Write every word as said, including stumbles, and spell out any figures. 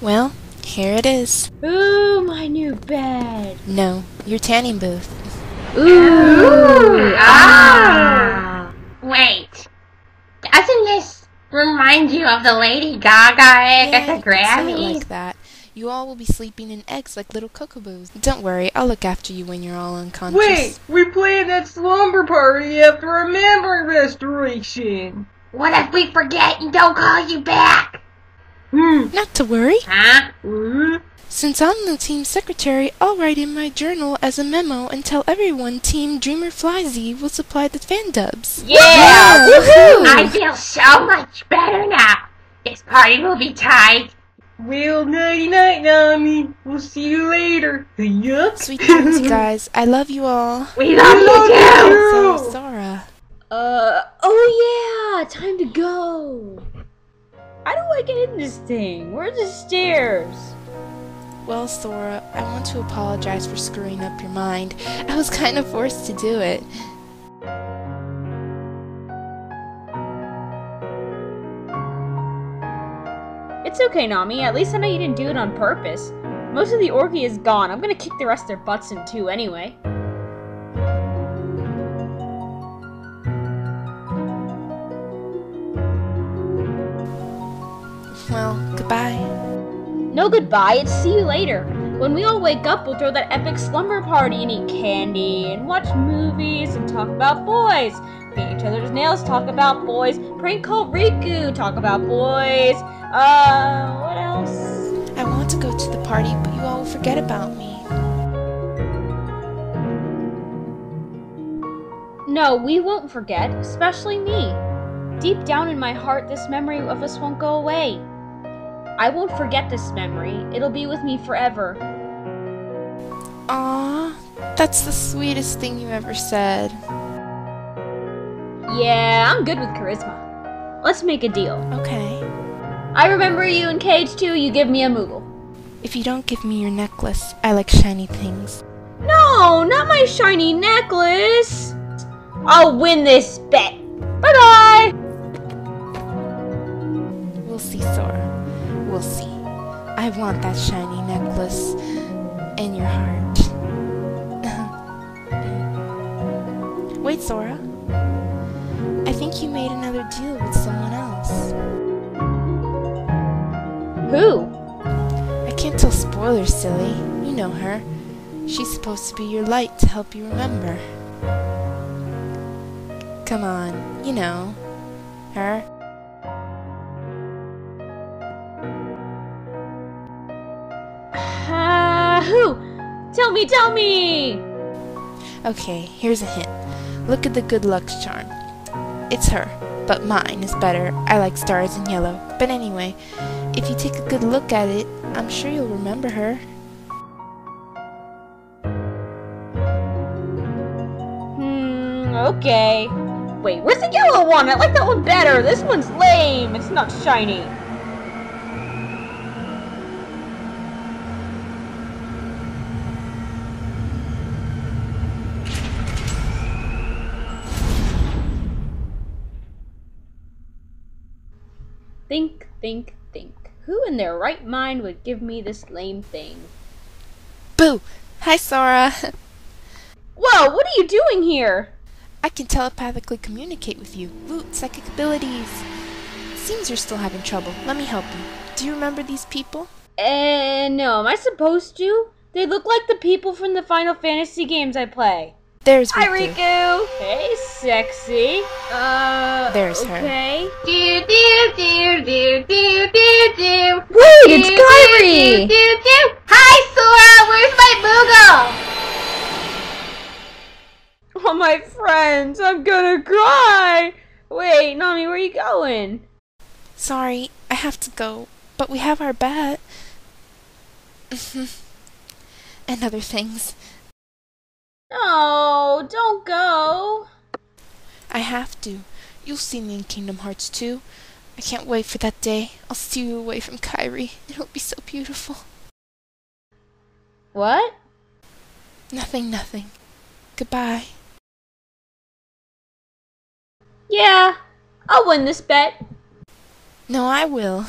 Well, here it is. Ooh, my new bed. No, your tanning booth. Ooh. Ooh. Ah. Wait. Doesn't this remind you of the Lady Gaga egg yeah, at the Grammy? Say it like that. You all will be sleeping in eggs like little cuckaboos. Don't worry, I'll look after you when you're all unconscious. Wait, we planned that slumber party after Remembrance Restoration. What if we forget and don't call you back? Mm. Not to worry. Huh? Mm. Since I'm the team secretary, I'll write in my journal as a memo and tell everyone Team Dreamer Flyzy will supply the fan dubs. Yeah! yeah. Woohoo! I feel so much better now. This party will be tight. Well, nighty-night, Nami. We'll see you later. Yup. Sweet dreams, guys. I love you all. We love, we love you too. So, Sora. Uh, oh yeah, time to go. How do I get in this thing? Where are the stairs? Well, Sora, I want to apologize for screwing up your mind. I was kind of forced to do it. It's okay, Nami. At least I know you didn't do it on purpose. Most of the orgy is gone. I'm gonna kick the rest of their butts in two anyway. Well, goodbye. No goodbye, it's see you later. When we all wake up, we'll throw that epic slumber party and eat candy and watch movies and talk about boys. Paint each other's nails, talk about boys. Prank call Riku, talk about boys. Uh, what else? I want to go to the party, but you all will forget about me. No, we won't forget, especially me. Deep down in my heart, this memory of us won't go away. I won't forget this memory. It'll be with me forever. Aww, that's the sweetest thing you ever said. Yeah, I'm good with charisma. Let's make a deal. Okay. I remember you in K H two, you give me a Moogle. If you don't give me your necklace, I like shiny things. No, not my shiny necklace! I'll win this bet. Bye-bye! We'll see, Sora. We'll see. I want that shiny necklace in your heart. Wait, Sora. I think you made another deal with someone else. Who? I can't tell spoilers, silly. You know her. She's supposed to be your light to help you remember. Come on, you know, her. Uh, who? Tell me, tell me! Okay, here's a hint. Look at the good luck charm. It's her, but mine is better. I like stars and yellow. But anyway, if you take a good look at it, I'm sure you'll remember her. Hmm, okay. Wait, where's the yellow one? I like that one better. This one's lame. It's not shiny. Think, think, think. Who in their right mind would give me this lame thing? Boo! Hi, Sora! Whoa, what are you doing here? I can telepathically communicate with you. Loot, psychic abilities. Seems you're still having trouble. Let me help you. Do you remember these people? Eh, uh, no. Am I supposed to? They look like the people from the Final Fantasy games I play. There's Riku. Hi, Riku! Hey, sexy. Uh, There's her. Okay. Do, do, do, do, do, do, do. Wait, do, it's Kyrie! Do, do, do, do. Hi, Sora! Where's my Moogle? Oh, my friends, I'm gonna cry! Wait, Nami, where are you going? Sorry, I have to go, but we have our bet. And other things. No, don't go. I have to. You'll see me in Kingdom Hearts two. I can't wait for that day. I'll steal you away from Kairi. It'll be so beautiful. What? Nothing, nothing. Goodbye. Yeah, I'll win this bet. No, I will.